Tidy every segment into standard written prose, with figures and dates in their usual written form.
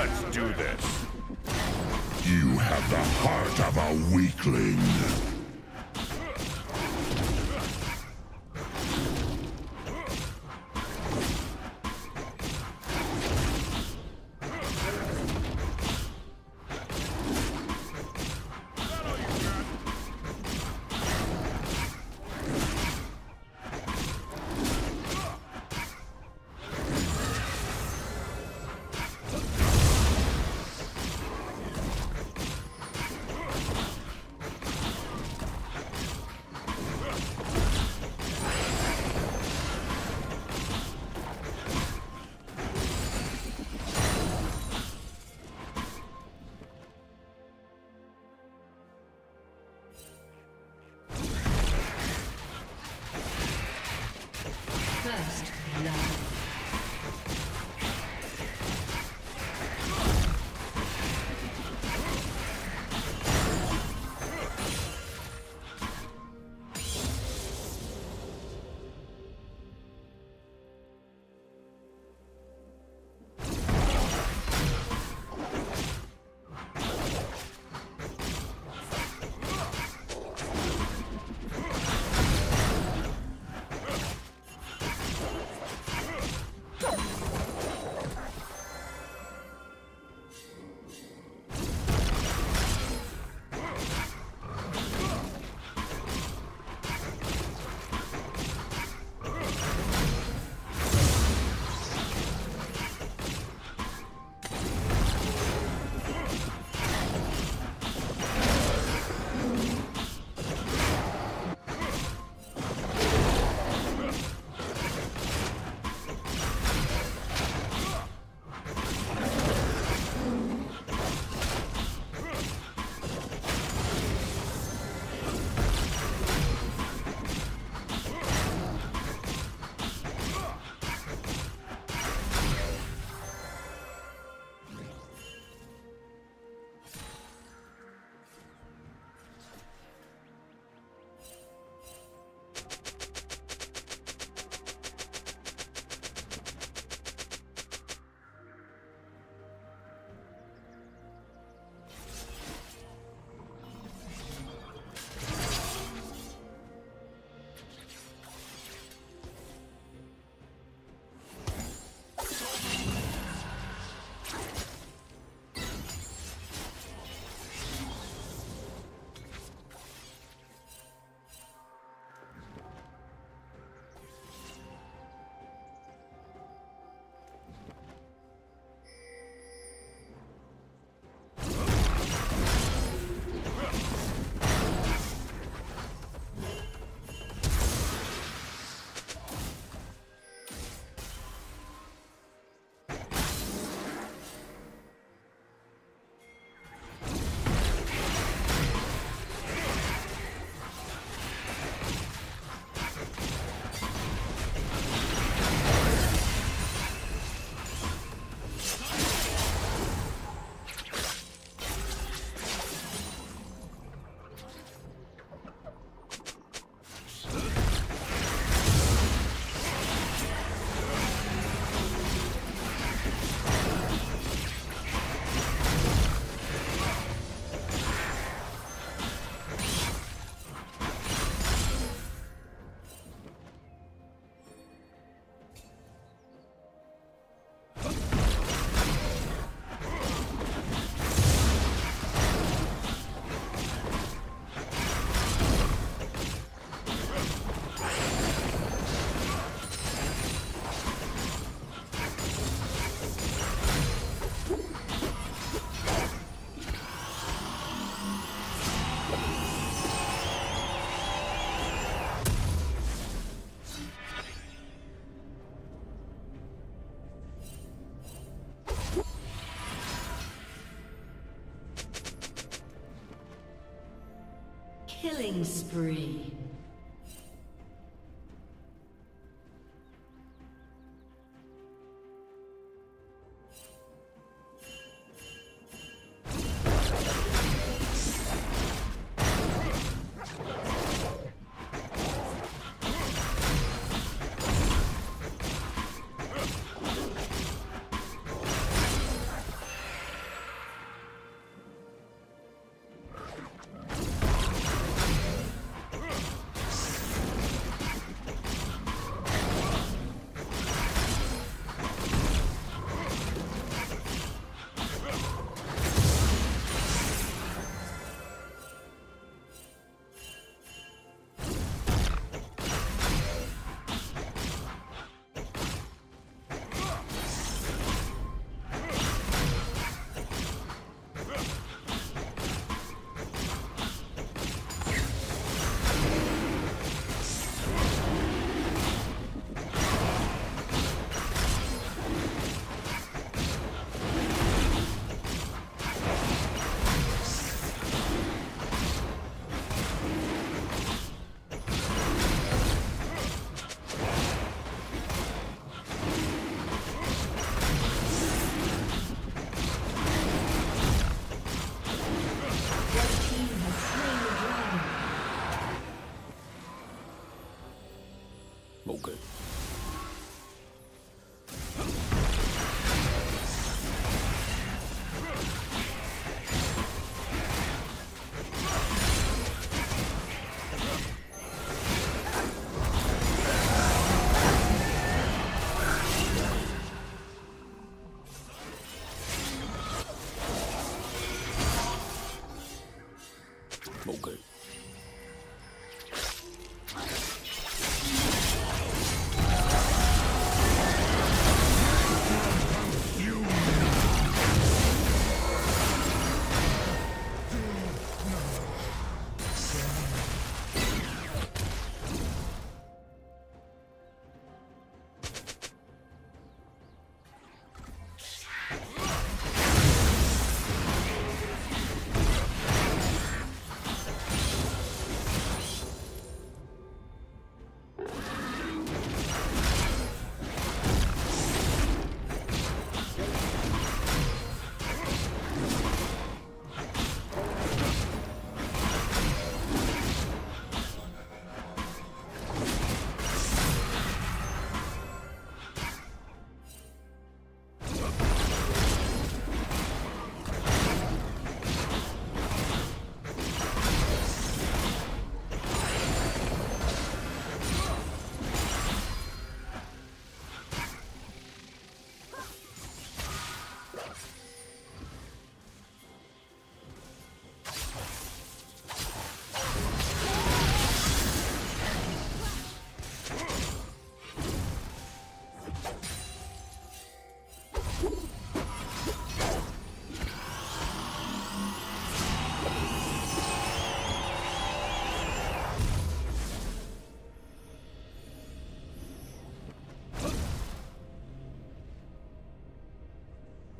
Let's do this. You have the heart of a weakling. First love. Killing spree.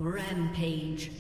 Rampage.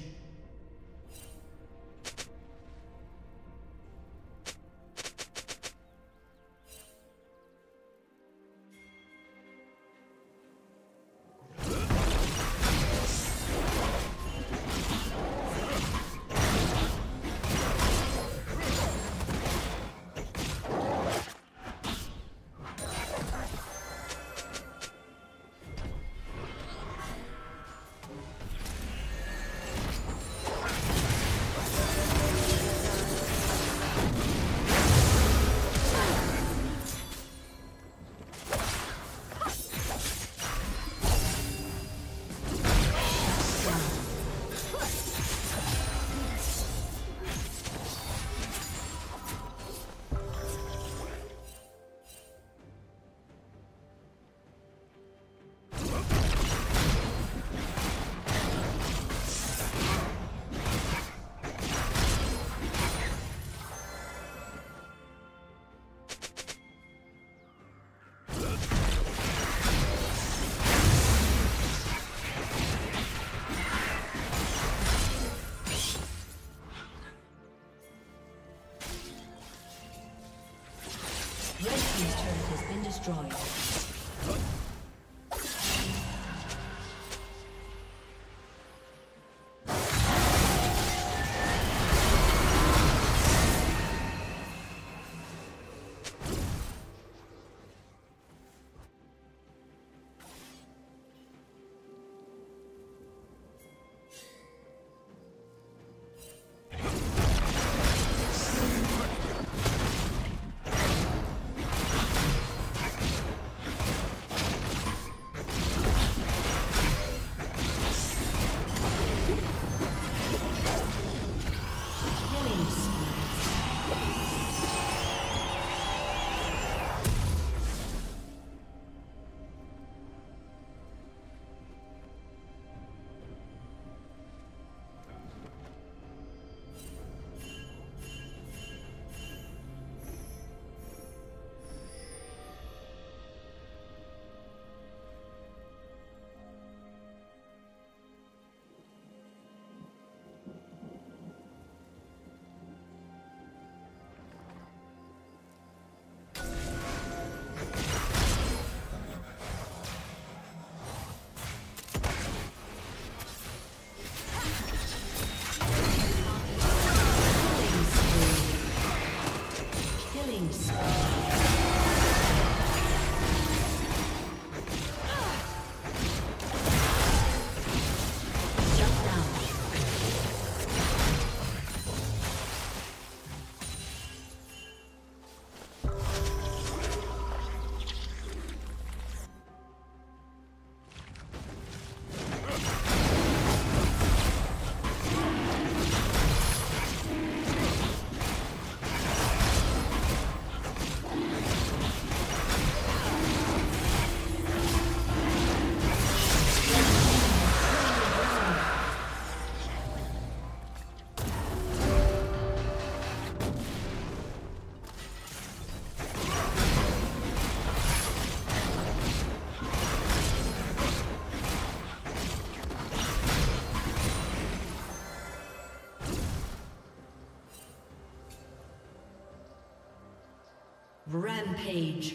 Rampage.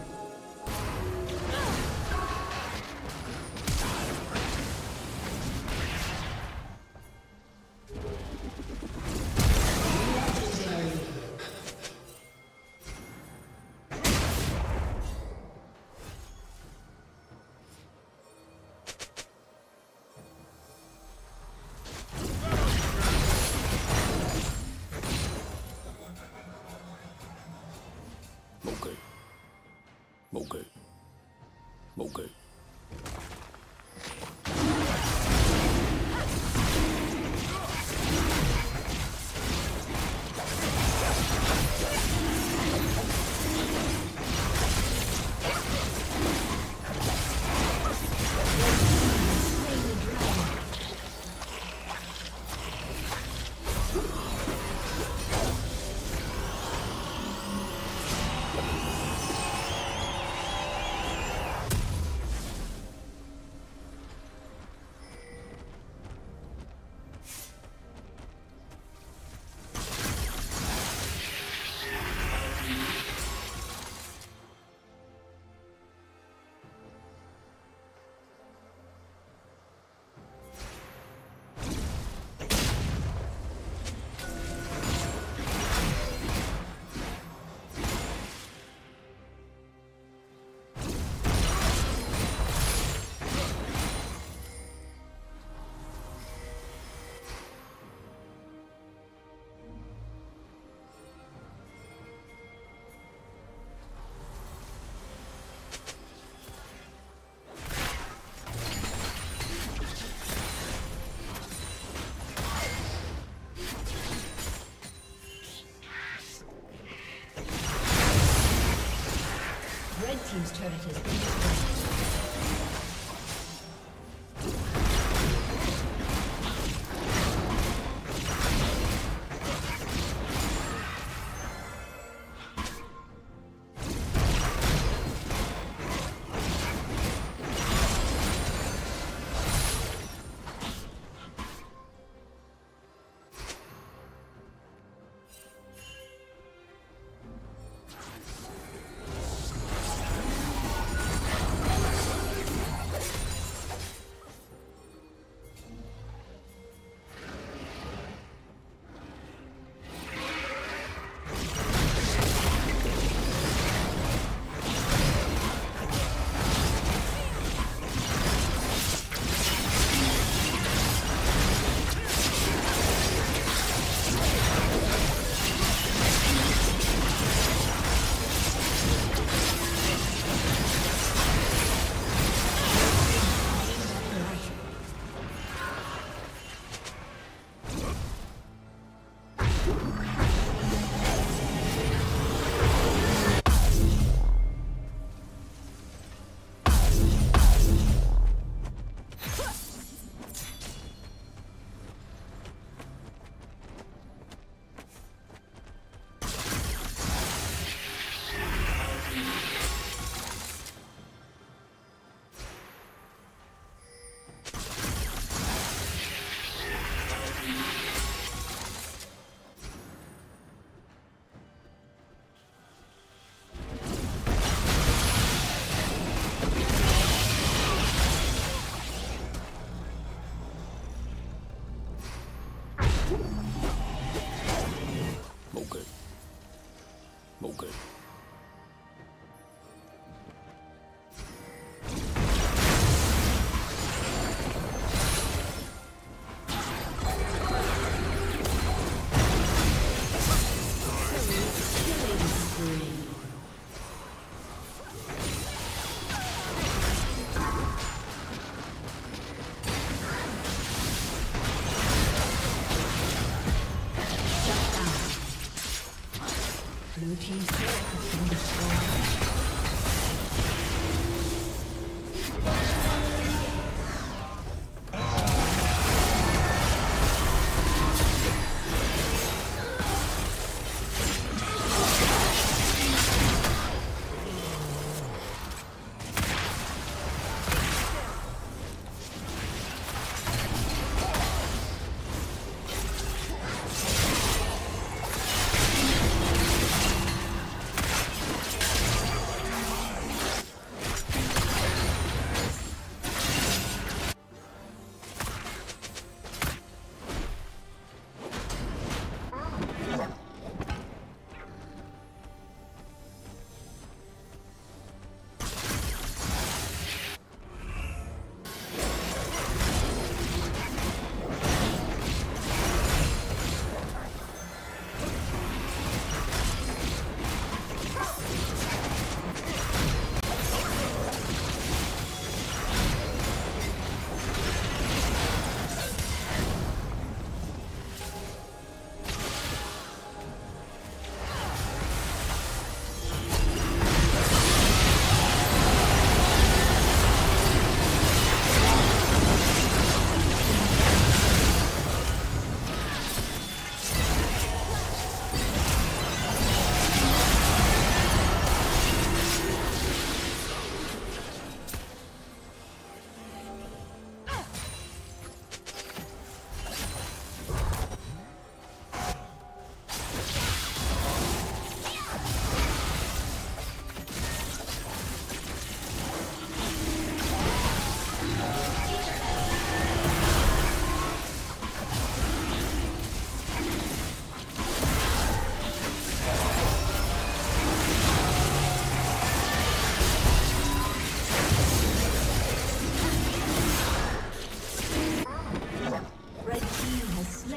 Team's turret has been destroyed.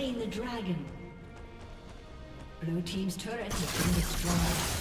slain the dragon. Blue team's turret has been destroyed.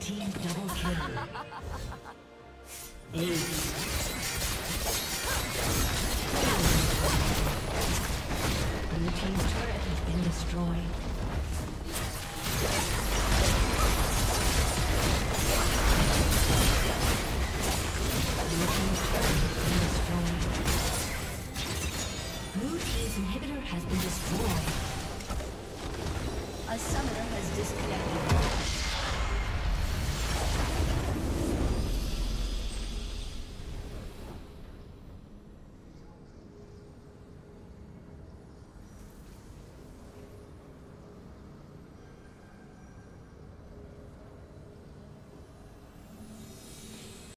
Team double kill.